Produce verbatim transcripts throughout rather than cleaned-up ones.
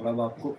और अब आपको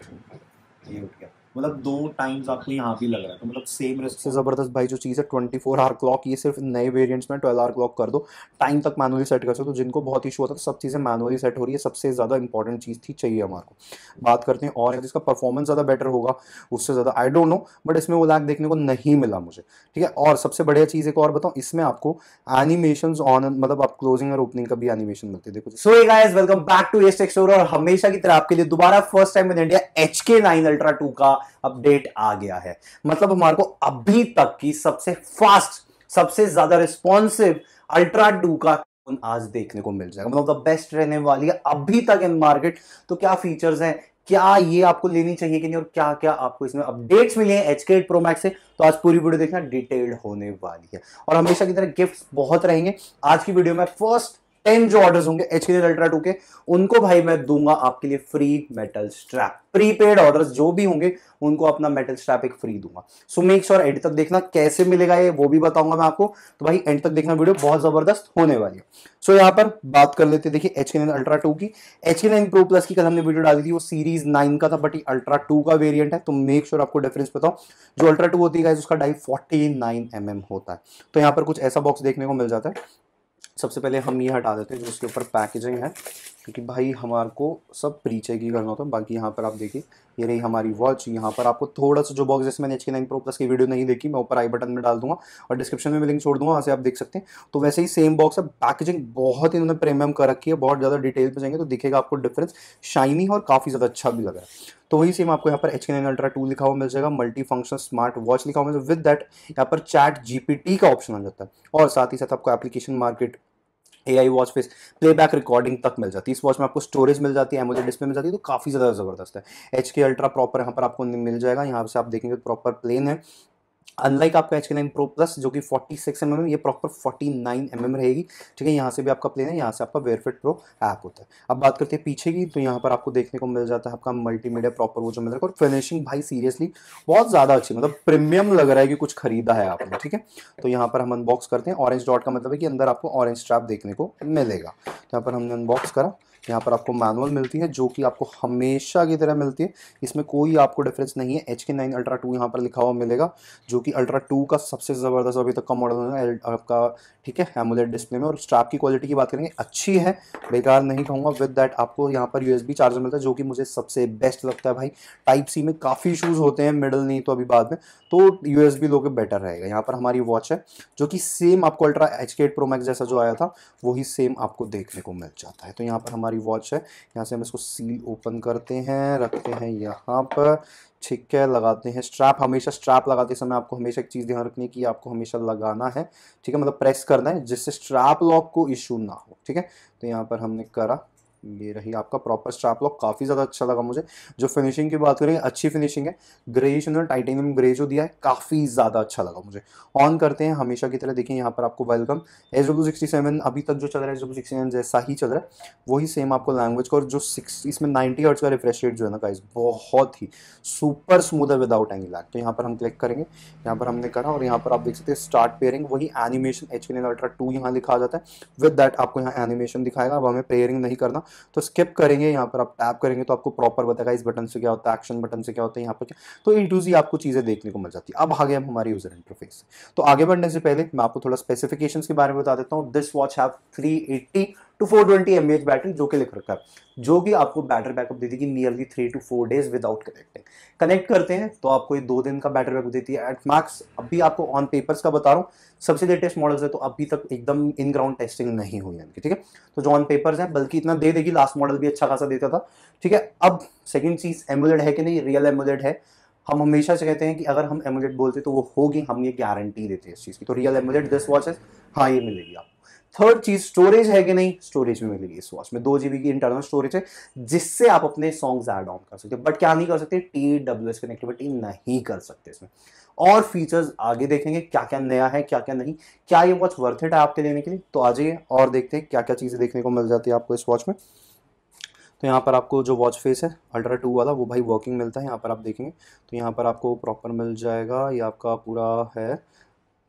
ये उठ गया, मतलब दो टाइम्स आपको यहाँ भी लग रहा है, तो मतलब सेम रिस्क से ज़बरदस्त भाई जो चीज़ है ट्वेंटी फोर आवर क्लॉक, ये सिर्फ नए वेरिएंट्स में ट्वेल्व आवर क्लॉक कर दो, टाइम तक मैनुअली सेट कर सकते हो। तो जिनको बहुत इशू होता है तो सब चीज़ें मैनुअली सेट हो रही है, सबसे ज़्यादा इंपॉर्टेंट चीज़ थी चाहिए हमारे को। बात करते हैं और इसका परफॉर्मेंस ज़्यादा बेटर होगा उससे ज़्यादा आई डोंट नो, बट इसमें वो लैग देखने को नहीं मिला मुझे, ठीक है। और सबसे बढ़िया चीज़ एक और बताऊँ, इसमें आपको एनिमेशन ऑन, मतलब आप क्लोजिंग और ओपनिंग का भी एनिमेशन मिलते देखो। So hey guys, welcome back to S tech store, और हमेशा की तरह आपके लिए दोबारा first time in India H K nine ultra two का अपडेट आ गया है। मतलब हमारे को अभी तक की सबसे फास्ट, सबसे ज्यादा रिस्पॉन्सिव अल्ट्रा टू का आज देखने को मिल जाएगा, मतलब द बेस्ट रहने वाली है अभी तक इन मार्केट। तो क्या फीचर्स हैं, क्या ये आपको लेनी चाहिए कि नहीं, और क्या क्या आपको इसमें अपडेट्स मिले हैं H K eight pro max से, तो आज पूरी वीडियो देखना, डिटेल्ड होने वाली है। और हमेशा की तरह गिफ्ट बहुत रहेंगे। आज की वीडियो में फर्स्ट टेन जो ऑर्डर्स होंगे H K nine ultra two के, उनको भाई मैं दूंगा आपके लिए free metal strap. Prepaid orders जो भी होंगे उनको अपना मेटल स्ट्रैप एक फ्री दूंगा। सो मेक श्योर एंड तक देखना, कैसे मिलेगा ये वो भी बताऊंगा मैं आपको, तो भाई एंड तक देखना, वीडियो बहुत जबरदस्त होने वाली है। सो so, यहाँ पर बात कर लेते, देखिए H K nine ultra two की, H K nine pro plus की कल हमने वीडियो डाली थी, वो सीरीज नाइन का था, बट ये अल्ट्रा टू का वेरिएंट है। तो मेक श्योर आपको डिफरेंस बताओ, जो अल्ट्रा टू होती है उसका die forty nine M M होता है। तो यहाँ पर कुछ ऐसा बॉक्स देखने को मिल जाता है। सबसे पहले हम ये हटा देते हैं जो उसके ऊपर पैकेजिंग है, क्योंकि भाई हमारे को सब प्री चेक ही करना होता है। बाकी यहाँ पर आप देखिए, ये रही हमारी वॉच। यहाँ पर आपको थोड़ा सा जो बॉक्स, जैसे मैंने H K nine pro plus की वीडियो नहीं देखी, मैं ऊपर आई बटन में डाल दूंगा और डिस्क्रिप्शन में भी लिंक छोड़ दूंगा, वहाँ से आप देख सकते हैं। तो वैसे ही सेम बॉक्स है, पैकेजिंग बहुत इन्होंने प्रीमियम कर रखी है, बहुत ज़्यादा डिटेल पर जाएंगे तो दिखेगा आपको डिफरेंस, शाइनी और काफ़ी ज़्यादा अच्छा भी लग रहा है। तो वही सेम आपको यहाँ पर H K nine ultra to लिखा हुआ मिल जाएगा, मल्टी फंक्शन स्मार्ट वॉच लिखा हुआ, विद दैट यहाँ पर चैट जी पी टी का ऑप्शन आ जाता है, और साथ ही साथ आपको application market, A I watch face, playback recording तक मिल जाती है। इस वॉच में आपको स्टोरेज मिल जाती है, एमोलेड डिस्प्ले मिल जाती है, तो काफ़ी ज़्यादा ज़बरदस्त है। एच के अल्ट्रा प्रॉपर यहाँ पर आपको मिल जाएगा, यहाँ से आप देखेंगे प्रॉपर प्लेन है, अनलाइक आपका H K nine pro plus जो कि फोर्टी सिक्स एम एम, ये proper forty nine M M रहेगी, ठीक है। यहाँ से भी आपका प्लेन है, यहाँ से आपका वेयरफिट प्रो ऐप होता है। अब बात करते हैं पीछे की, तो यहाँ पर आपको देखने को मिल जाता है आपका मल्टीमीडिया प्रॉपर वो जो मिल रहा है, और फिनिशिंग भाई सीरियसली बहुत ज़्यादा अच्छी, मतलब प्रीमियम लग रहा है कि कुछ खरीदा है आपने, ठीक है। तो यहाँ पर हम अनबॉक्स करते हैं, ऑरेंज डॉट का मतलब है कि अंदर आपको ऑरेंज स्ट्रैप देखने को मिलेगा। यहाँ पर हमने अनबॉक्स करा, यहाँ पर आपको मैनुअल मिलती है जो कि आपको हमेशा की तरह मिलती है, इसमें कोई आपको डिफरेंस नहीं है। H K nine ultra two यहाँ पर लिखा हुआ मिलेगा, जो कि अल्ट्रा टू का सबसे ज़बरदस्त अभी तक का मॉडल है आपका, ठीक है, एमोलेड डिस्प्ले में। और स्ट्रैप की क्वालिटी की बात करेंगे, अच्छी है, बेकार नहीं कहूँगा। विद दैट आपको यहाँ पर यू एस बी चार्जर मिलता है, जो कि मुझे सबसे बेस्ट लगता है भाई। टाइप सी में काफ़ी इशूज़ होते हैं, मिडल नहीं तो अभी बाद में, तो यू एस बी लोगे बेटर रहेगा। यहाँ पर हमारी वॉच है जो कि सेम आपको ultra H K eight pro max जैसा जो आया था वही सेम आपको देखने को मिल जाता है। तो यहाँ पर वॉच है, यहाँ से हम इसको सील ओपन करते हैं, रखते हैं यहाँ पर, ठीक है, लगाते हैं स्ट्रैप। हमेशा स्ट्रैप लगाते समय आपको हमेशा एक चीज़ ध्यान रखनी है कि आपको हमेशा लगाना है, ठीक है, मतलब प्रेस करना है जिससे स्ट्रैप लॉक को इशू ना हो, ठीक है। तो यहाँ पर हमने करा, ये रही आपका प्रॉपर स्ट्रैप लॉक, काफ़ी ज़्यादा अच्छा लगा मुझे। जो फिनिशिंग की बात करें, अच्छी फिनिशिंग है, ग्रेज उन्होंने टाइटेनियम ग्रे जो दिया है काफ़ी ज़्यादा अच्छा लगा मुझे। ऑन करते हैं, हमेशा की तरह देखिए यहाँ पर आपको welcome, H W sixty seven अभी तक जो चल रहा है एच डब्ल्यू सिक्सटी सेवन जैसा ही चल रहा है, वही सेम आपको लैंग्वेज का। और जो सिक्स इसमें नाइन्टी हर्ट्ज का रिफ्रेश रेट जो है ना गाइस, बहुत ही सुपर स्मूथ है विदाउट एनी लैग। तो यहाँ पर हम क्लिक करेंगे, यहाँ पर हमने करा, और यहाँ पर आप देख सकते हैं स्टार्ट पेयरिंग, वही animation H K nine ultra two यहाँ लिखा जाता है, विद दैट आपको यहाँ एनिमेशन दिखाएगा। अब हमें पेयरिंग नहीं करना, तो स्किप करेंगे, यहाँ पर आप टैप करेंगे तो आपको प्रॉपर बताएगा इस बटन से क्या होता है, एक्शन बटन से क्या होता है, यहाँ पर क्या, तो ए टू जी आपको चीज़ें देखने को मिल जाती है। अब आगे हम हमारे यूजर इंटरफेस, तो आगे बढ़ने से पहले मैं आपको थोड़ा स्पेसिफिकेशंस के बारे में बता देता हूँ। This watch have three eighty two four twenty M A H battery जो कि लिख रखा है, जो कि आपको बैटरी बैकअप देती है nearly three two four days without connecting. Connect करते हैं तो आपको ये दो दिन का बैटरी बैकअप देती है एट मैक्स। अभी आपको ऑन पेपर्स का बता रहा हूँ, सबसे लेटेस्ट मॉडल्स है तो अभी तक एकदम इन ग्राउंड टेस्टिंग नहीं हुई इनकी, ठीक है। तो जो ऑन पेपर्स है बल्कि इतना दे देगी, लास्ट मॉडल भी अच्छा खासा देता था, ठीक है। अब सेकेंड चीज़, एमोलेड है कि नहीं, रियल एमोलेड है। हम हमेशा से कहते हैं कि अगर हम एमोलेड बोलते तो वो होगी, हम ये गारंटी देते हैं इस चीज़ की। तो रियल एमोलेड दिस वॉच है, हाँ ये मिलेगी आपको। थर्ड चीज़, स्टोरेज है कि नहीं, स्टोरेज में मिलेगी इस वॉच में, दो जी बी की इंटरनल स्टोरेज है जिससे आप अपने सॉन्ग्स ऐड ऑन कर सकते हो, बट क्या नहीं कर सकते, टी डब्ल्यू एस कनेक्टिविटी नहीं कर सकते इसमें। और फीचर्स आगे देखेंगे क्या क्या नया है, क्या क्या नहीं, क्या ये वॉच वर्थ इट है आपके लेने के लिए, तो आ जाइए और देखते हैं क्या क्या चीज़ें देखने को मिल जाती है आपको इस वॉच में। तो यहाँ पर आपको जो वॉच फेस है अल्ट्रा टू वाला वो भाई वर्किंग मिलता है, यहाँ पर आप देखेंगे तो यहाँ पर आपको प्रॉपर मिल जाएगा, ये आपका पूरा है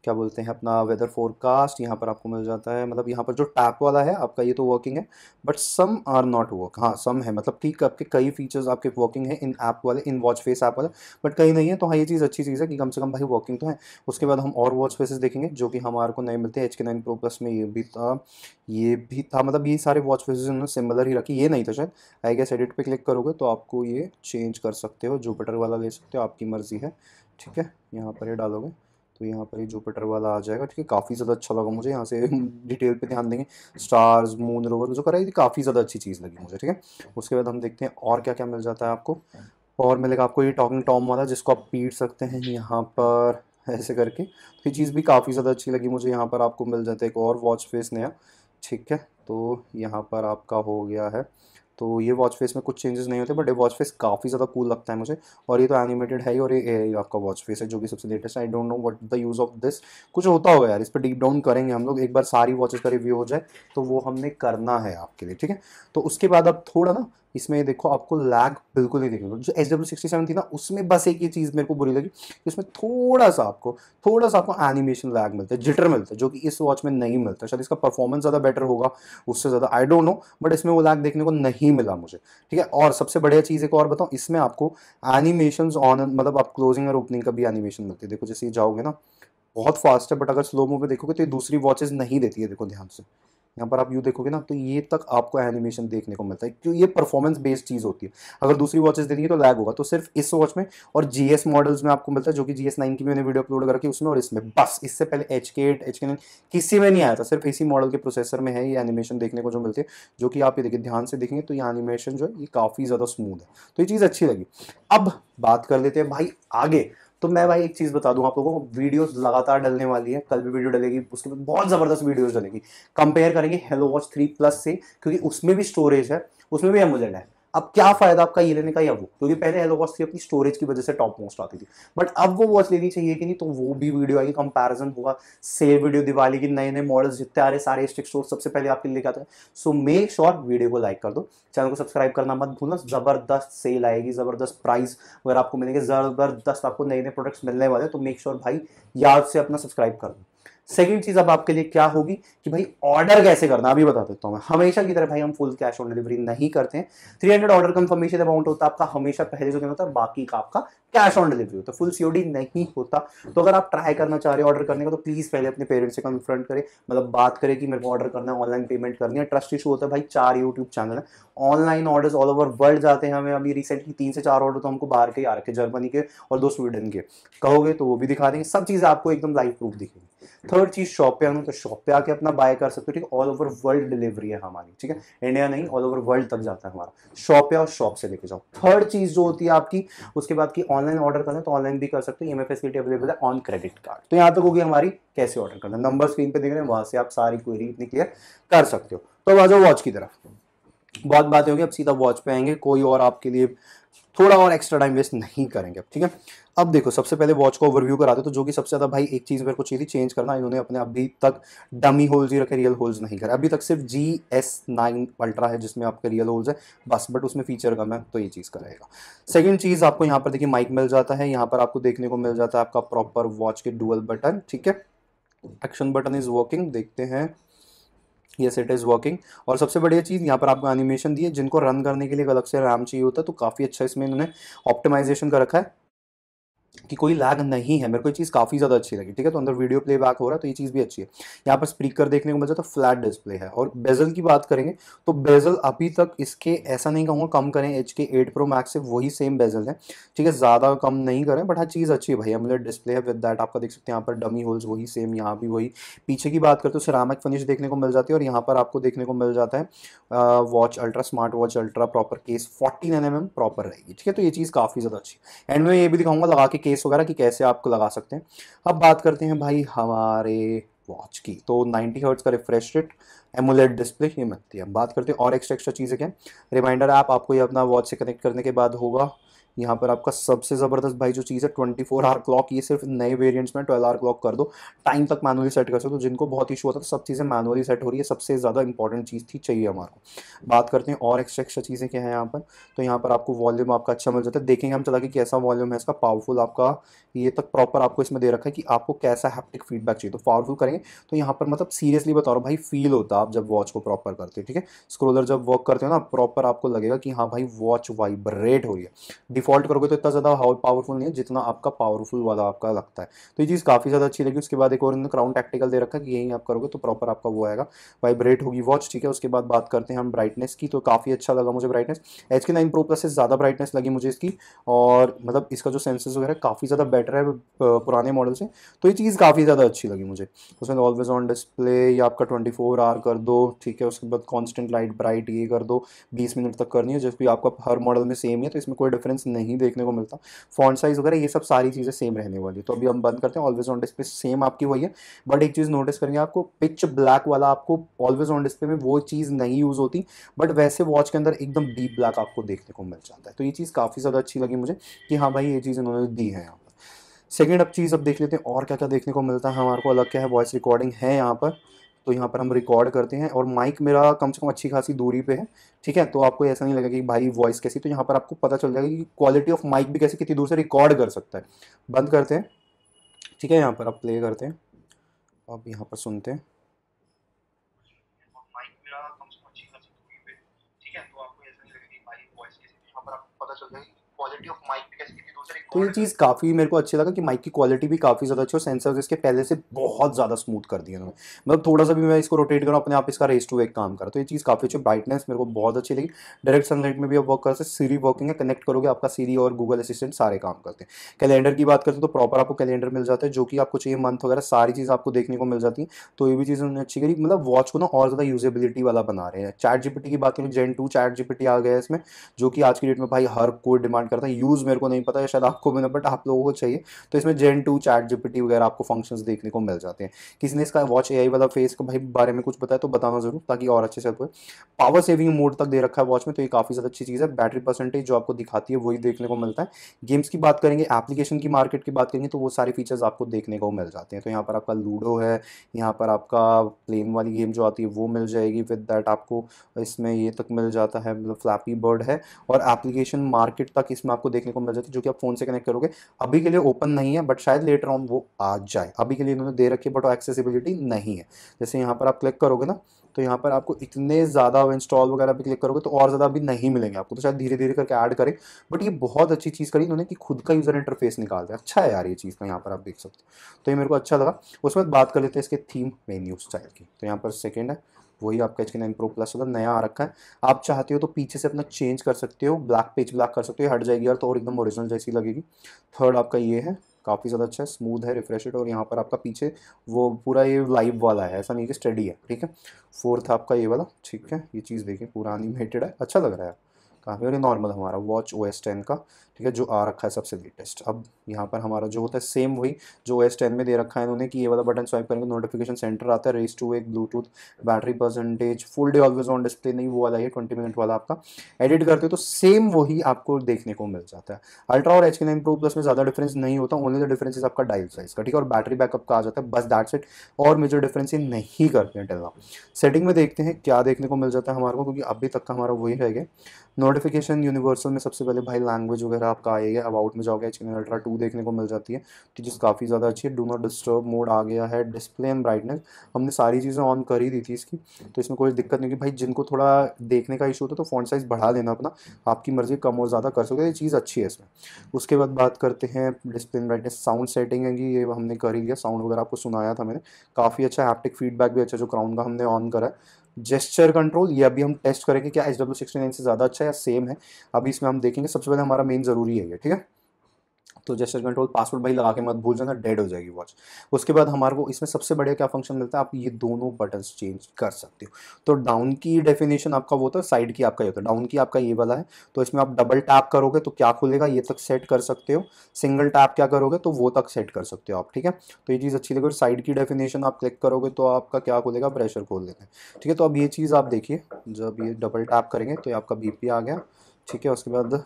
क्या बोलते हैं अपना वेदर फोरकास्ट यहाँ पर आपको मिल जाता है। मतलब यहाँ पर जो टैप वाला है आपका ये तो वर्किंग है, but some are not work. हाँ सम है, मतलब ठीक आपके कई फीचर्स आपके वर्किंग है इन ऐप वाले, इन वॉच फेस ऐप वाले, बट कहीं नहीं है। तो हाँ ये चीज़ अच्छी चीज़ है कि कम से कम भाई वर्किंग तो है। उसके बाद हम और वॉच फेसेस देखेंगे जो कि हमारे को नए मिलते हैं। H K nine Pro Plus में ये भी था, ये भी था, मतलब ये सारे वॉच फेसेस उन्होंने सिमिलर ही रखी। ये नहीं था शायद, आई गेस एडिट पे क्लिक करोगे तो आपको ये चेंज कर सकते हो, जुपिटर वाला ले सकते हो, आपकी मर्जी है। ठीक है, यहाँ पर ये डालोगे तो यहाँ पर ये जुपिटर वाला आ जाएगा। ठीक है, काफ़ी ज़्यादा अच्छा लगा मुझे। यहाँ से डिटेल पे ध्यान देंगे, स्टार्स, मून, रोवर जो कराई थी, काफ़ी ज़्यादा अच्छी चीज़ लगी मुझे। ठीक है, उसके बाद हम देखते हैं और क्या क्या मिल जाता है आपको। और मिलेगा आपको ये टॉकिंग टॉम वाला जिसको आप पीट सकते हैं यहाँ पर ऐसे करके, तो ये चीज़ भी काफ़ी ज़्यादा अच्छी लगी मुझे। यहाँ पर आपको मिल जाता है एक और वॉच फेस नया। ठीक है, तो यहाँ पर आपका हो गया है। तो ये वॉच फेस में कुछ चेंजेस नहीं होते, बट ये वॉच फेस काफ़ी ज़्यादा कूल लगता है मुझे। और ये तो एनिमेटेड है ही, और ये ए आई आपका वॉच फेस है जो कि सबसे लेटेस्ट है। I don't know what the use of this, कुछ होता होगा यार। इस पर डीप डाउन करेंगे हम लोग, एक बार सारी वॉचेस का रिव्यू हो जाए तो वो हमने करना है आपके लिए। ठीक है, तो उसके बाद आप थोड़ा ना इसमें देखो, आपको लैग बिल्कुल नहीं दिखेगा। जो एच डब्ल्यू सिक्सटी सेवन थी ना, उसमें बस एक ये चीज़ मेरे को बुरी लगी, इसमें थोड़ा सा आपको थोड़ा सा आपको एनिमेशन लैग मिलता है, जिटर मिलता है, जो कि इस वॉच में नहीं मिलता। शायद इसका परफॉर्मेंस ज़्यादा बेटर होगा उससे ज़्यादा, आई डोंट नो, बट इसमें वो लैग देखने को नहीं मिला मुझे। ठीक है, और सबसे बढ़िया चीज़ एक और बताऊँ, इसमें आपको एनिमेशन ऑन, मतलब आप क्लोजिंग और ओपनिंग का भी एनिमेशन मिलती है। देखो जैसे ये जाओगे ना, बहुत फास्ट है, बट अगर स्लो मूव देखोगे तो ये दूसरी वॉचेज़ नहीं देती है। देखो ध्यान से, यहाँ पर आप यू देखोगे ना, तो ये तक आपको एनिमेशन देखने को मिलता है। क्यों, ये परफॉर्मेंस बेस्ड चीज़ होती है। अगर दूसरी वॉचेस देती है तो लैग होगा, तो सिर्फ इस वॉच में और जीएस मॉडल्स में आपको मिलता है, जो कि जी एस नाइन की मैंने वीडियो अपलोड करके उसमें और इसमें। बस इससे पहले H K eight, H K nine किसी में नहीं आया था। सिर्फ इसी मॉडल के प्रोसेसर में है ये एनिमेशन देखने को जो मिलती है, जो कि आप ये देखिए ध्यान से देखेंगे तो ये एनिमेशन जो है ये काफ़ी ज़्यादा स्मूथ है। तो ये चीज़ अच्छी लगी। अब बात कर लेते हैं भाई आगे। तो मैं भाई एक चीज़ बता दूं आप लोगों को, वीडियोस लगातार डलने वाली है। कल भी वीडियो डलेगी, उसके बाद बहुत ज़बरदस्त वीडियोस डलेगी। कंपेयर करेंगे हेलो वॉच थ्री प्लस से, क्योंकि उसमें भी स्टोरेज है, उसमें भी एमोलेड है। अब क्या फ़ायदा आपका ये लेने का या वो, क्योंकि पहले हेलो वॉच थ्री अपनी स्टोरेज की वजह से टॉप मोस्ट आती थी, बट अब वो वॉच लेनी चाहिए कि नहीं, तो वो भी वीडियो आएगी, कंपैरिजन होगा, सेल वीडियो, दिवाली के नए नए मॉडल्स जितने आ रहे सारे स्टिक स्टोर सबसे पहले आपके लिए लेके आते हैं। सो मेक श्योर वीडियो को लाइक कर दो, चैनल को सब्सक्राइब करना मत भूलना। ज़बरदस्त सेल आएगी, ज़बरदस्त प्राइस वगैरह आपको मिलेंगे, ज़बरदस्त आपको नए नए प्रोडक्ट्स मिलने वाले हैं। तो मेक श्योर भाई याद से अपना सब्सक्राइब कर दो। सेकंड चीज़ अब आपके लिए क्या होगी कि भाई ऑर्डर कैसे करना, अभी बता देता हूँ मैं। हमेशा की तरह भाई हम फुल कैश ऑन डिलीवरी नहीं करते हैं। तीन सौ ऑर्डर कंफर्मेशन अमाउंट होता है आपका, हमेशा पहले जो देना होता है, बाकी का आपका कैश ऑन डिलीवरी होता है, फुल सीओडी नहीं होता। तो अगर आप ट्राई करना चाह रहे हो ऑर्डर करने का, तो प्लीज़ पहले अपने पेरेंट्स से कन्फ्रंट करें, मतलब बात करें कि मेरे को ऑर्डर करना है, ऑनलाइन पेमेंट करनी है। ट्रस्ट इशू होता है भाई, चार यूट्यूब चैनल है, online orders all over world जाते हैं। हमें अभी रिसेंटली तीन से चार ऑर्डर तो हमको बाहर के ही आ रखे, जर्मनी के और दो स्वीडन के। कहोगे तो वो भी दिखा देंगे, सब चीज़ आपको एकदम लाइव प्रूफ दिखेगी। थर्ड चीज़, शॉप पे आना तो शॉप पे आके अपना बाय कर सकते हो। ठीक है, ऑल ओवर वर्ल्ड डिलीवरी है हमारी। ठीक है, इंडिया नहीं, ऑल ओवर वर्ल्ड तक जाता है हमारा। शॉप पे और शॉप से लेके जाओ। थर्ड चीज़ जो होती है आपकी, उसके बाद की ऑनलाइन ऑर्डर करना तो ऑनलाइन भी कर सकते हो। E M I facility available है ऑन क्रेडिट कार्ड। तो यहाँ तक होगी हमारी कैसे ऑर्डर करना, नंबर स्क्रीन पर देख रहे हैं, वहाँ से आप सारी क्वेरी इतनी क्लियर कर सकते हो। तो आ जाओ वॉच की तरफ, बहुत बातें होगी, अब सीधा वॉच पे आएंगे, कोई और आपके लिए थोड़ा और एक्स्ट्रा टाइम वेस्ट नहीं करेंगे। ठीक है, अब देखो सबसे पहले वॉच का ओवरव्यू कराते, तो जो कि सबसे ज़्यादा भाई एक चीज़ मेरे को चाहिए थी चेंज करना, इन्होंने अपने अभी तक डमी होल्स ही रखे, रियल होल्स नहीं करे। अभी तक सिर्फ जी एस नाइन अल्ट्रा है जिसमें आपके रियल होल्स है बस, बट उसमें फीचर कम है, तो ये चीज़ कराएगा। सेकंड चीज़ आपको यहाँ पर देखिए माइक मिल जाता है, यहाँ पर आपको देखने को मिल जाता है आपका प्रॉपर वॉच के डुअल बटन। ठीक है, एक्शन बटन इज़ वर्किंग, देखते हैं, यस इट इज़ वर्किंग। और सबसे बढ़िया चीज़ यहाँ पर आपको एनिमेशन दी है, जिनको रन करने के लिए अलग से रैम चाहिए होता है, तो काफ़ी अच्छा इसमें इन्होंने ऑप्टिमाइजेशन कर रखा है कि कोई लैग नहीं है। मेरे को ये चीज़ काफ़ी ज़्यादा अच्छी लगी। ठीक है, तो अंदर वीडियो प्लेबैक हो रहा है, तो ये चीज़ भी अच्छी है। यहाँ पर स्पीकर देखने को मिल जाता है, फ्लैट डिस्प्ले है। और बेजल की बात करेंगे तो बेजल अभी तक इसके, ऐसा नहीं कहूँगा कम करें H K eight Pro Max से, वही सेम बेजल है। ठीक है, ज़्यादा कम नहीं करें, बट हाँ चीज़ अच्छी है भाई। एमोलेड डिस्प्ले है विद दैट, आपका देख सकते हैं यहाँ पर डमी होल्स वही सेम, यहाँ भी वही। पीछे की बात करते हो, सिरामिक फिनिश देखने को मिल जाती है। और यहाँ पर आपको देखने को मिल जाता है watch ultra, smart watch ultra proper case, fourteen M M proper रहेगी। ठीक है, तो ये चीज़ काफ़ी ज़्यादा अच्छी है। एंड मैं ये भी दिखाऊंगा लगा के केस वगैरह कि कैसे आपको लगा सकते हैं। अब बात करते हैं भाई हमारे वॉच की, तो नब्बे हर्ट्ज़ का रिफ्रेश रेट, एमोलेड डिस्प्ले ये मिलती है। बात करते हैं और एक्स्ट्रा एक्स्ट्रा चीज़ें क्या, रिमाइंडर ऐप आप, आपको ये अपना वॉच से कनेक्ट करने के बाद होगा। यहाँ पर आपका सबसे ज़बरदस्त भाई जो चीज़ है ट्वेंटी फोर आवर क्लॉक, ये सिर्फ नए वेरिएंट्स में ट्वेल्व आवर क्लॉक कर दो, टाइम तक मैनुअली सेट कर सकते हो। जिनको बहुत इशू होता है सब चीज़ें मैनुअली सेट हो रही है, सबसे ज़्यादा इंपॉर्टेंट चीज़ थी चाहिए हमारे। बात करते हैं और एक्स्ट्रा एक्स्ट्रा चीज़ें क्या है यहाँ पर, तो यहाँ पर आपको वॉल्यूम आपका अच्छा मिल जाता है। देखेंगे हम चला कि कैसा वॉल्यूम है इसका, पावरफुल आपका ये तक प्रॉपर आपको इसमें दे रखा है कि आपको कैसा हैप्टिक फीडबैक चाहिए, तो पावरफुल करेंगे तो यहाँ पर मतलब सीरियसली बता रहा हूँ भाई फील होता है आप जब वॉच को प्रॉपर करते हो। ठीक है, स्क्रोलर जब वर्क करते हो ना प्रॉपर आपको लगेगा कि हाँ भाई वॉच वाइब्रेट हो रही है। डिफॉल्ट करोगे तो इतना ज़्यादा पावरफुल नहीं है जितना आपका पावरफुल वाला आपका लगता है, तो ये चीज़ काफ़ी ज़्यादा अच्छी लगी। उसके बाद एक और क्राउन टैक्टिकल दे रखा है कि यहीं आप करोगे तो प्रॉपर आपका वो आएगा, वाइब्रेट होगी वॉच। ठीक है, उसके बाद बात करते हैं हम ब्राइटनेस की, तो काफ़ी अच्छा लगा मुझे brightness, H K nine Pro Plus से ज़्यादा ब्राइटनेस लगी मुझे इसकी, और मतलब इसका जो सेंसर्स वगैरह काफ़ी ज़्यादा बेटर है पुराने मॉडल से, तो ये चीज़ काफ़ी ज़्यादा अच्छी लगी मुझे। उसमें ऑलवेज ऑन डिस्प्ले या आपका ट्वेंटी फोर आवर कर दो। ठीक है, उसके बाद कॉन्स्टेंट लाइट ब्राइट ये कर दो, बीस मिनट तक करनी है, जबकि आपका हर मॉडल में सेम है तो इसमें कोई डिफरेंस नहीं देखने को मिलता। फॉन्ट साइज वगैरह ये सब सारी चीज़ें सेम रहने वाली है। तो अभी हम बंद करते हैं, ऑलवेज ऑन डिस्प्ले सेम आपकी वही है, बट एक चीज़ नोटिस करेंगे आपको पिच ब्लैक वाला आपको ऑलवेज ऑन डिस्प्ले में वो चीज़ नहीं यूज़ होती, बट वैसे वॉच के अंदर एकदम डीप ब्लैक आपको देखने को मिल जाता है। तो ये चीज़ काफ़ी ज़्यादा अच्छी लगी मुझे कि हाँ भाई ये चीज़ इन्होंने दी है यहाँ पर। सेकेंड अब चीज़ अब देख लेते हैं और क्या क्या देखने को मिलता है हमारे को अलग। क्या है, वॉइस रिकॉर्डिंग है यहाँ पर, तो यहाँ पर हम रिकॉर्ड करते हैं और माइक मेरा कम से कम अच्छी खासी दूरी पे है। ठीक है, तो आपको ऐसा नहीं लगेगा कि भाई वॉइस कैसी, तो यहाँ पर आपको पता चल जाएगा कि क्वालिटी ऑफ माइक भी कैसे कितनी दूर से रिकॉर्ड कर सकता है। बंद करते हैं, ठीक है, यहाँ पर आप प्ले करते हैं, आप यहाँ पर सुनते हैं। तो ये चीज़ काफ़ी मेरे को अच्छी लगा कि माइक की क्वालिटी भी काफ़ी ज़्यादा अच्छी और सेंसर्स इसके पहले से बहुत ज़्यादा स्मूथ कर दिए उन्होंने, मतलब थोड़ा सा भी मैं इसको रोटेट करूँ अपने आप इसका रेस टू एक काम करा, तो ये चीज़ काफ़ी अच्छी। ब्राइटनेस मेरे को बहुत अच्छी लगी, डायरेक्ट सनलाइट में भी आप वर्क कर सकते, सीरी वर्किंग है, कनेक्ट करोगे आपका सीरी और गूगल असिस्टेंट सारे काम करते हैं। कैलेंडर की बात करते तो प्रॉपर आपको कैलेंडर मिल जाता है, जो कि आपको चाहिए मंथ वगैरह सारी चीज़ आपको देखने को मिल जाती है, तो ये भी चीज़ उन्होंने अच्छी करी, मतलब वॉच को ना और ज़्यादा यूजेबिलिटी वाला बना रहे हैं। चैट जीपीटी की बात करें, जेन टू चैट जीपीटी आ गया है इसमें, जो कि आज की डेट में भाई हर कोई डिमांड करता है। यूज़ मेरे को नहीं पता है, शायद आपको मैंने, बट आप लोगों को चाहिए, तो इसमें जेन टू चैट जीपीटी वगैरह आपको फंक्शंस देखने को मिल जाते हैं। किसी ने इसका वॉच एआई वाला फेस का भाई बारे में कुछ बताया तो बताना जरूर, ताकि और अच्छे से हो। पावर सेविंग मोड तक दे रखा है वॉच में, तो ये काफ़ी ज़्यादा अच्छी चीज़ है। बैटरी परसेंटेज जो आपको दिखाती है वही देखने को मिलता है। गेम्स की बात करेंगे, एप्लीकेशन की मार्केट की बात करेंगे, तो वो सारे फीचर्स आपको देखने को मिल जाते हैं। तो यहाँ पर आपका लूडो है, यहाँ पर आपका प्लेन वाली गेम जो आती है वो मिल जाएगी, विद दैट आपको इसमें ये तक मिल जाता है, मतलब फ्लैपी बर्ड है, और एप्लीकेशन मार्केट तक इसमें आपको देखने को मिल जाती है, जो कि आप फोन से कनेक्ट करोगे। अभी के लिए ओपन नहीं है, बट शायद लेटर ऑन वो आ जाए, अभी के लिए इन्होंने दे रखी है बट एक्सेसिबिलिटी नहीं है। जैसे यहाँ पर आप क्लिक करोगे ना, तो यहाँ पर आपको इतने ज़्यादा इंस्टॉल वगैरह भी क्लिक करोगे तो और ज़्यादा भी नहीं मिलेंगे आपको, तो शायद धीरे धीरे करके ऐड करें, बट ये बहुत अच्छी चीज़ करी इन्होंने कि खुद का यूज़र इंटरफेस निकाल दिया। अच्छा है यार ये चीज़, तो यहाँ पर आप देख सकते हो, तो ये मेरे को अच्छा लगा। उसमें बात कर लेते हैं इसके थीम मेन्यू स्टाइल की, तो यहाँ पर सेकेंड है वही आपका H K nine Pro Plus होता है, नया आ रखा है। आप चाहते हो तो पीछे से अपना चेंज कर सकते हो, ब्लैक पेज ब्लैक कर सकते हो, हट जाएगी यार तो और एकदम ओरिजिनल जैसी लगेगी। थर्ड आपका ये है, काफ़ी ज़्यादा अच्छा है, स्मूथ है, रिफ्रेशड, और यहाँ पर आपका पीछे वो पूरा ये लाइव वाला है, ऐसा नहीं कि स्टडी है। ठीक है, फोर्थ आपका ये वाला, ठीक है, ये चीज़ देखिए पूरा एनिमेटेड है, अच्छा लग रहा है काफ़ी। और नॉर्मल हमारा वॉच ओ एस टेन का, ठीक है, जो आ रखा है सबसे लेटेस्ट। अब यहाँ पर हमारा जो होता है सेम वही जो ओ एस टेन में दे रखा है इन्होंने कि ये वाला बटन स्वाइप करेंगे नोटिफिकेशन सेंटर आता है, रेस टू एक, Bluetooth, battery percentage, full day always on display नहीं वो वाला ये ट्वेंटी मिनट वाला आपका। एडिट करते हो तो सेम वही आपको देखने को मिल जाता है। अल्ट्रा और H K nine Pro Plus में ज़्यादा डिफरेंस नहीं होता, ओनली द डिफरेंस इज आपका डायल साइज का, ठीक है, और बैटरी बैकअप का आ जाता है, बस दैट्स इट, और मेजर डिफरेंस ये नहीं करते हैं। टेलना सेटिंग में देखते हैं क्या देखने को मिल जाता है हमारे को, क्योंकि अभी तक का हमारा वही रह गया। नोटिफिकेशन यूनिवर्सल में सबसे पहले भाई लैंग्वेज वगैरह आपका आएगा, अबाउट में जाओगे H K nine Ultra to देखने को मिल जाती है, तो जिस काफ़ी ज़्यादा अच्छी है। डू नॉट डिस्टर्ब मोड आ गया है, डिस्प्ले एंड ब्राइटनेस हमने सारी चीज़ें ऑन कर ही दी थी इसकी, तो इसमें कोई दिक्कत नहीं कि भाई जिनको थोड़ा देखने का इशू होता तो फॉन्ट साइज़ बढ़ा लेना अपना, आपकी मर्जी कम और ज़्यादा कर सकते, ये चीज़ अच्छी है इसमें। उसके बाद बात करते हैं display and brightness, sound setting है कि ये हमने कर ही लिया, साउंड वगैरह आपको सुनाया था मैंने, काफ़ी अच्छा हैप्टिक फीडबैक भी अच्छा जो क्राउन का हमने ऑन करा है। जेस्चर कंट्रोल ये अभी हम टेस्ट करेंगे क्या एच डब्ल्यू सिक्सटी नाइन से ज़्यादा अच्छा है या सेम है, अभी इसमें हम देखेंगे। सबसे पहले हमारा मेन ज़रूरी है ये, ठीक है, तो जेस्चर कंट्रोल पासवर्ड भाई लगा के मत भूल जाना, डेड हो जाएगी वॉच। उसके बाद हमारे को इसमें सबसे बढ़िया क्या फंक्शन मिलता है, आप ये दोनों बटन्स चेंज कर सकते हो। तो डाउन की डेफिनेशन आपका वो होता है, साइड की आपका ये होता है, डाउन की आपका ये वाला है, तो इसमें आप डबल टैप करोगे तो क्या खुलेगा ये तक सेट कर सकते हो, सिंगल टैप क्या करोगे तो वो तक सेट कर सकते हो आप, ठीक है, तो ये चीज़ अच्छी लगी। और साइड की डेफिनेशन आप क्लिक करोगे तो आपका क्या खुलेगा, प्रेशर खोल देते हैं, ठीक है। तो अब ये चीज़ आप देखिए, जब ये डबल टैप करेंगे तो आपका बी पी आ गया, ठीक है, उसके बाद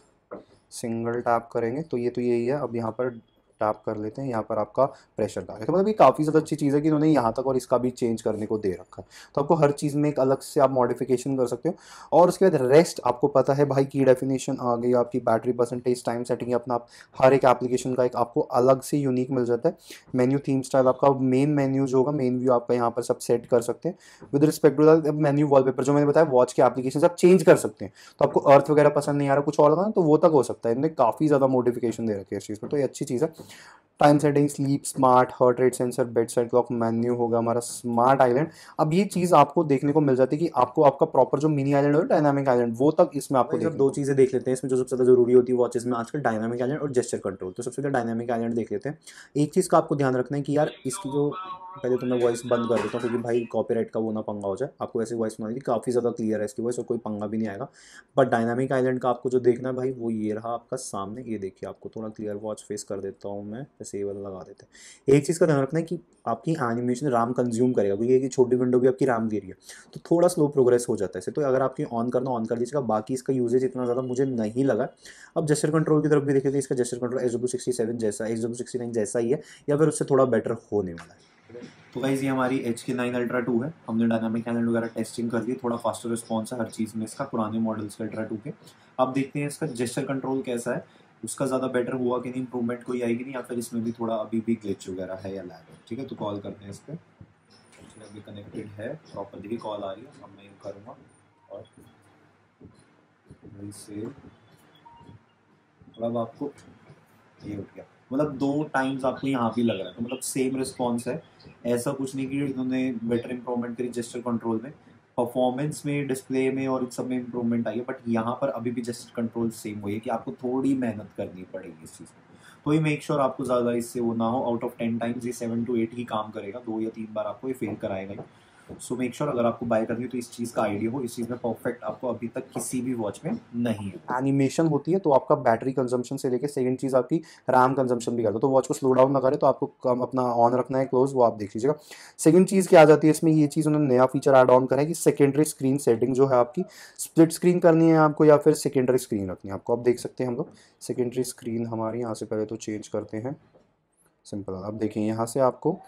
सिंगल टैप करेंगे तो ये तो यही है। अब यहाँ पर टैप कर लेते हैं, यहाँ पर आपका प्रेशर डाल तो मतलब ये काफ़ी ज़्यादा अच्छी चीज़ है कि उन्होंने यहाँ तक और इसका भी चेंज करने को दे रखा है। तो आपको हर चीज़ में एक अलग से आप मॉडिफिकेशन कर सकते हो। और उसके बाद रेस्ट आपको पता है भाई, की डेफिनेशन आ गई, आपकी बैटरी परसेंटेज, टाइम सेटिंग, अपना आप हर एक एप्लीकेशन का एक आपको अलग से यूनिक मिल जाता है। मेन्यू थीम स्टाइल आपका मेन मेन्यू जो होगा, मेन व्यू आपका यहाँ पर सब सेट कर सकते हैं। With respect to that menu wallpaper जो मैंने बताया वॉच के एप्लीकेशन आप चेंज कर सकते हैं। तो आपको अर्थ वगैरह पसंद नहीं आ रहा, कुछ और लगाना तो वो तक हो सकता है। इन्होंने काफ़ी ज़्यादा मॉडिफिकेशन दे रखी है इस चीज़ पर, तो ये अच्छी चीज़ है। Time setting, sleep, smart heart rate sensor, bed side clock, menu होगा हमारा, स्मार्ट आइलैंड। अब ये चीज़ आपको देखने को मिल जाती है कि आपको आपका प्रॉपर जो मिनी आइलैंड हो डायनामिक आइलैंड वो तक इसमें आपको देखने। दो चीज़ें देख लेते हैं इसमें जो सबसे ज़्यादा जरूरी होती है वॉचेस में आजकल, डायनामिक आइलैंड और जेस्चर कंट्रोल। तो सबसे पहले डायनामिक आइलैंड देख लेते हैं। एक चीज़ का आपको ध्यान रखना है कि यार इसकी जो, पहले तो मैं वॉइस बंद कर देता हूँ क्योंकि भाई कॉपीराइट का वो ना पंगा हो जाए। आपको ऐसी वॉइस बनानी, काफ़ी ज़्यादा क्लियर है इसकी वॉइस और कोई पंगा भी नहीं आएगा। बट डायनामिक आइलैंड का आपको जो देखना है भाई वो ये रहा आपका सामने, ये देखिए आपको थोड़ा क्लियर वॉच फेस कर देता हूँ मैं, जैसे ये वाला लगा देते हैं। एक चीज़ का ध्यान रखना है कि आपकी एनिमेशन राम कंज्यूम करेगा क्योंकि ये छोटी विंडो भी आपकी राम दे रही है, तो थोड़ा स्लो प्रोग्रेस हो जाता है। तो अगर आपकी ऑन करना ऑन कर लीजिएगा, बाकी इसका यूजेज इतना ज़्यादा मुझे नहीं लगा। अब जेस्चर कंट्रोल की तरफ भी देखें तो इसका gesture control H W sixty seven जैसा, एच डब्ल्यू सिक्सटी नाइन जैसा ही है या फिर उससे थोड़ा बेटर होने वाला है। तो गाइस ये हमारी H K nine ultra to है। हमने डायनामिक आइलैंड वगैरह टेस्टिंग कर दी, थोड़ा फास्टर रिस्पॉन्स है हर चीज़ में इसका पुराने मॉडल्स के अल्ट्रा टू के। अब देखते हैं इसका जेस्चर कंट्रोल कैसा है, उसका ज़्यादा बेटर हुआ कि नहीं, इंप्रूवमेंट कोई आएगी नहीं या फिर इसमें भी थोड़ा अभी भी ग्लिच वगैरह है या लैग है। ठीक है, तो कॉल करते हैं इस पर, अभी कनेक्टेड है प्रॉपरली, कॉल आ रही है। अब मैं ये करूँगा और मतलब आपको ये उठ गया, मतलब दो टाइम्स आपको यहाँ भी लग रहा है, तो मतलब सेम रिस्पॉन्स है। ऐसा कुछ नहीं कि इन्होंने बेटर इंप्रूवमेंट करी जेस्चर कंट्रोल में, परफॉर्मेंस में, डिस्प्ले में और इन सब में इंप्रूवमेंट आई है। बट यहाँ पर अभी भी जेस्चर कंट्रोल सेम हुई है कि आपको थोड़ी मेहनत करनी पड़ेगी इस चीज़ में। तो ये मेक श्योर आपको ज़्यादा इससे वो ना हो, आउट ऑफ टेन टाइम्स ये सेवन टू एट ही काम करेगा, दो या तीन बार आपको ये फेल कराएगा। सो मेक श्योर अगर आपको बाय करनी है तो इस चीज़ का आइडिया हो, इस चीज़ में परफेक्ट आपको अभी तक किसी भी वॉच में नहीं है। एनिमेशन होती है तो आपका बैटरी कंजम्पशन से लेकर सेकंड चीज़ आपकी रैम कंजम्पशन भी करता है, तो वॉच को स्लो डाउन ना करे तो आपको कम अपना ऑन रखना है, क्लोज, वो आप देख लीजिएगा। सेकंड चीज़ क्या आ जाती है इसमें, ये चीज़ उन्होंने नया फीचर ऐड ऑन करा है कि सेकेंडरी स्क्रीन सेटिंग जो है आपकी स्प्लिट स्क्रीन करनी है आपको या फिर सेकेंडरी स्क्रीन रखनी है आपको। आप देख सकते हैं हम लोग सेकेंडरी स्क्रीन हमारे यहाँ से पहले तो चेंज करते हैं, सिंपल। आप देखें यहाँ से आपको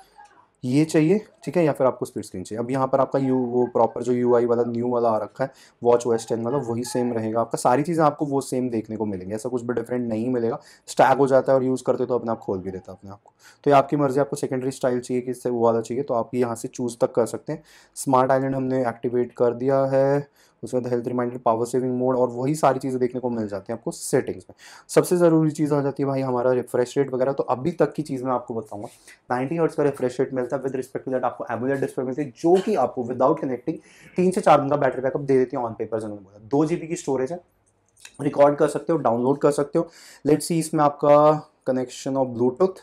ये चाहिए, ठीक है, या फिर आपको स्प्लिट स्क्रीन चाहिए। अब यहाँ पर आपका यू वो प्रॉपर जो यूआई वाला न्यू वाला आ रखा है वॉच ओ एस टेन वाला वही सेम रहेगा आपका। सारी चीज़ें आपको वो सेम देखने को मिलेंगी, ऐसा कुछ भी डिफरेंट नहीं मिलेगा। स्टैक हो जाता है और यूज़ करते तो अपने आप खोल भी देता है अपने आपको। तो ये आपकी मर्जी, आपको सेकेंडरी स्टाइल चाहिए कि इससे वो वाला चाहिए तो आप यहाँ से चूज़ तक कर सकते हैं। स्मार्ट आइलैंड हमने एक्टिवेट कर दिया है, उसके बाद health reminder, power saving mode और वही सारी चीज़ें देखने को मिल जाती हैं आपको सेटिंग्स में। सबसे ज़रूरी चीज़ आ जाती है भाई हमारा रिफ्रेश रेट वगैरह। तो अभी तक की चीज़ मैं आपको बताऊंगा, नाइंटी हर्ट्ज़ का रिफ्रेश रेट मिलता है। विद रिस्पेक्ट टू दैट आपको एमोलेड डिस्प्ले मिलती है जो कि आपको विदाउट कनेक्टिंग तीन से चार दिन का बैटरी बैकअप दे देती है ऑन पेपर। उन्होंने बोला दो जी बी की स्टोरेज है, रिकॉर्ड कर सकते हो, डाउनलोड कर सकते हो। लेट्स सी इसमें आपका कनेक्शन और ब्लूटूथ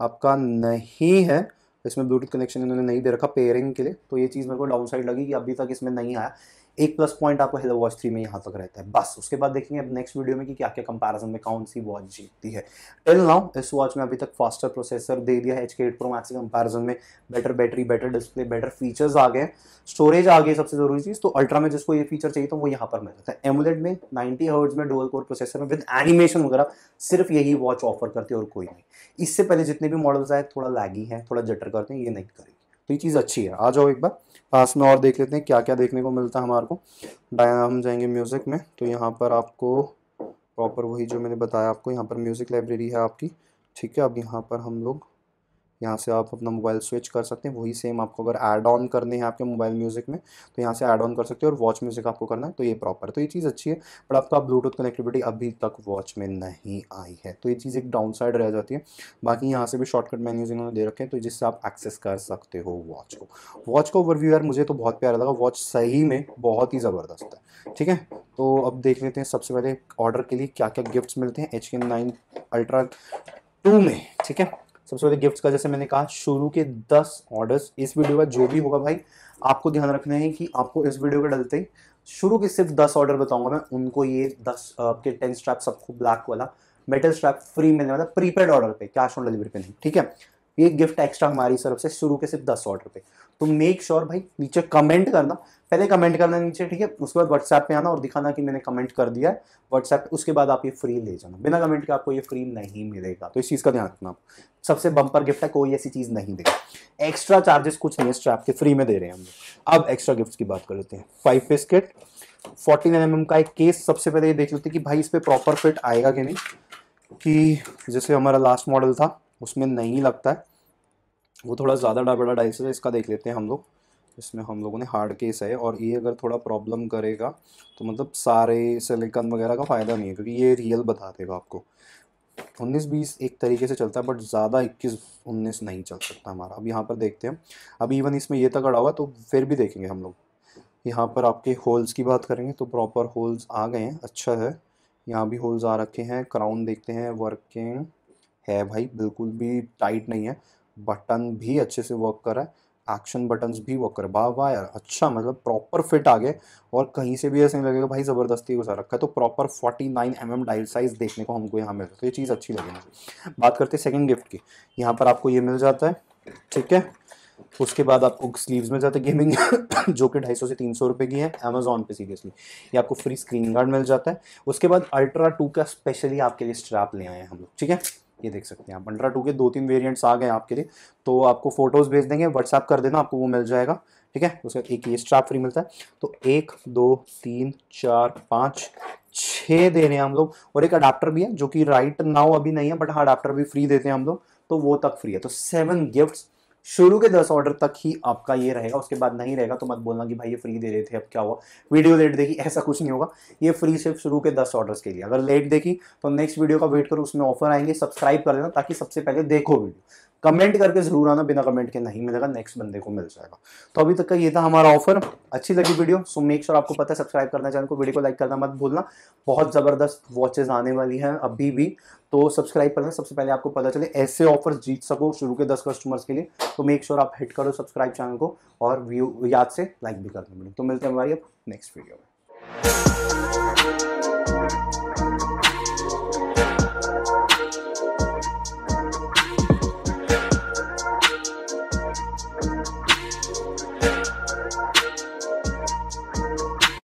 आपका नहीं है, इसमें ब्लूटूथ कनेक्शन इन्होंने नहीं दे रखा पेयरिंग के लिए, तो ये चीज़ मेरे को डाउन साइड लगी कि अभी तक इसमें नहीं आया। एक प्लस पॉइंट आपको हेलो वॉच थ्री में यहाँ तक रहता है बस। उसके बाद देखेंगे अब नेक्स्ट वीडियो में कि क्या क्या कंपैरिजन में कौन सी वॉच जीतती है। टिल नाउ इस वॉच में अभी तक फास्टर प्रोसेसर दे दिया है H K eight pro max के कंपैरिजन में, better battery, better display, better features आ गए, स्टोरेज आ गई सबसे जरूरी चीज़। तो अल्ट्रा में जिसको ये फीचर चाहिए तो वो यहाँ पर मिल जाता है। एमोलेड में नाइन्टी हर्ट्ज़ में डुअल कोर प्रोसेसर में विद एनिमेशन वगैरह सिर्फ यही वॉच ऑफर करती है और कोई नहीं। इससे पहले जितने भी मॉडल्स आए थोड़ा लैगी है, थोड़ा जटर करते हैं, ये नहीं करेंगे। तो ये चीज़ अच्छी है। आ जाओ एक बार पास में और देख लेते हैं क्या क्या देखने को मिलता है हमारे को। डायना हम जाएंगे म्यूज़िक में, तो यहाँ पर आपको प्रॉपर वही जो मैंने बताया आपको, यहाँ पर म्यूज़िक लाइब्रेरी है आपकी, ठीक है। अब यहाँ पर हम लोग यहाँ से आप अपना मोबाइल स्विच कर सकते हैं, वही सेम आपको अगर ऐड ऑन करने हैं आपके मोबाइल म्यूज़िक में तो यहाँ से ऐड ऑन कर सकते हो और वॉच म्यूज़िक आपको करना है तो ये प्रॉपर। तो ये चीज़ अच्छी है बट आपका ब्लूटूथ कनेक्टिविटी अभी तक वॉच में नहीं आई है, तो ये चीज़ एक डाउन साइड रह जाती है। बाकी यहाँ से भी शॉर्टकट मेन्यूज़ इन्होंने दे रखे हैं तो जिससे आप एक्सेस कर सकते हो वॉच को। वॉच का ओवरव्यू यार मुझे तो बहुत प्यारा लगा, वॉच सही में बहुत ही ज़बरदस्त है, ठीक है। तो अब देख लेते हैं सबसे पहले ऑर्डर के लिए क्या क्या गिफ्ट्स मिलते हैं H K nine ultra to में, ठीक है। सबसे पहले गिफ्ट्स का जैसे मैंने कहा शुरू के दस ऑर्डर्स इस वीडियो का जो भी होगा भाई आपको ध्यान रखना है कि आपको इस वीडियो का डलते ही शुरू के सिर्फ दस ऑर्डर बताऊंगा मैं उनको। ये दस आपके टेन स्ट्रैप सबको ब्लैक वाला मेटल स्ट्रैप फ्री मिलने वाला, प्रीपेड ऑर्डर पे, कैश ऑन डिलीवरी पे नहीं, ठीक है। ये गिफ्ट एक्स्ट्रा हमारी तरफ से शुरू के सिर्फ दस ऑर्डर पे। तो मेक श्योर भाई नीचे कमेंट करना, पहले कमेंट करना नीचे, ठीक है। उसके बाद व्हाट्सएप पे आना और दिखाना कि मैंने कमेंट कर दिया है व्हाट्सएप, उसके बाद आप ये फ्री ले जाना। बिना कमेंट के आपको ये फ्री नहीं मिलेगा, तो इस चीज़ का ध्यान रखना। आप सबसे बम्पर गिफ्ट है, कोई ऐसी चीज़ नहीं देगा, एक्स्ट्रा चार्जेस कुछ नहीं है स्ट्रैप के, फ्री में दे रहे हैं हम लोग। अब एक्स्ट्रा गिफ्ट की बात कर लेते हैं। Five piece kit, fourteen M M का एक केस। सबसे पहले ये देख लेते हैं कि भाई इस पर प्रॉपर फिट आएगा कि नहीं, कि जैसे हमारा लास्ट मॉडल था उसमें नहीं लगता है, वो थोड़ा ज़्यादा डबड़ा डाइस है। इसका देख लेते हैं हम लोग, इसमें हम लोगों ने हार्ड केस है और ये अगर थोड़ा प्रॉब्लम करेगा तो मतलब सारे सिलिकॉन वगैरह का फ़ायदा नहीं है, क्योंकि ये रियल बता देगा आपको। उन्नीस बीस एक तरीके से चलता है, बट ज़्यादा इक्कीस उन्नीस नहीं चल सकता हमारा। अब यहाँ पर देखते हैं, अब इवन इसमें ये तगड़ा हुआ तो फिर भी देखेंगे हम लोग। यहाँ पर आपके होल्स की बात करेंगे तो प्रॉपर होल्स आ गए हैं, अच्छा है। यहाँ भी होल्स आ रखे हैं। क्राउन देखते हैं, वर्किंग है भाई, बिल्कुल भी टाइट नहीं है। बटन भी अच्छे से वर्क कर रहा है, एक्शन बटन्स भी वर्क कर रहा है। वाह वाह यार, अच्छा मतलब प्रॉपर फिट आ गए और कहीं से भी ऐसे नहीं लगेगा भाई ज़बरदस्ती घुसा रखा है। तो प्रॉपर उनचास एम एम डायल साइज़ देखने को हमको यहाँ मिल रहा है, तो ये चीज़ अच्छी लगी मुझे। बात करते हैं सेकेंड गिफ्ट की, यहाँ पर आपको ये मिल जाता है, ठीक है। उसके बाद आपको स्लीव्स में जाता है गेमिंग जो कि ढाई सौ से तीन सौ रुपये की है अमेजोन पे सीरियसली। ये आपको फ्री स्क्रीन गार्ड मिल जाता है। उसके बाद अल्ट्रा टू का स्पेशली आपके लिए स्ट्रैप ले आए हैं हम लोग, ठीक है। ये देख सकते हैं आप, अल्ट्रा टू के दो तीन वेरिएंट्स आ गए हैं आपके लिए, तो आपको फोटोज़ भेज देंगे, व्हाट्सएप कर देना, आपको वो मिल जाएगा, ठीक है। उसका एक ये स्ट्रैप फ्री मिलता है, तो एक दो तीन चार पाँच छः दे रहे हैं हम लोग। और एक अडाप्टर भी है जो कि राइट नाउ अभी नहीं है, बट हाँ अडाप्टर भी फ्री देते हैं हम लोग, तो वो तक फ्री है। तो सेवन गिफ्ट्स शुरू के दस ऑर्डर तक ही आपका ये रहेगा, उसके बाद नहीं रहेगा तो मत बोलना कि भाई ये फ्री दे रहे थे अब क्या हुआ, वीडियो लेट देखी, ऐसा कुछ नहीं होगा। ये फ्री सिर्फ शुरू के दस ऑर्डर्स के लिए, अगर लेट देखी तो नेक्स्ट वीडियो का वेट करो, उसमें ऑफर आएंगे। सब्सक्राइब कर लेना ताकि सबसे पहले देखो वीडियो, कमेंट करके जरूर आना, बिना कमेंट के नहीं मिलेगा, नेक्स्ट बंदे को मिल जाएगा। तो अभी तक का ये था हमारा ऑफर, अच्छी लगी वीडियो सो मेक श्योर आपको पता है सब्सक्राइब करना चैनल को, वीडियो को लाइक करना मत भूलना। बहुत ज़बरदस्त वॉचेस आने वाली हैं अभी भी, तो सब्सक्राइब करना सबसे पहले आपको पता चले, ऐसे ऑफर्स जीत सको शुरू के दस कस्टमर्स के लिए। तो मेक श्योर आप हिट करो सब्सक्राइब चैनल को और व्यू याद से लाइक भी कर देना। तो मिलते हैं हमारी अब नेक्स्ट वीडियो में।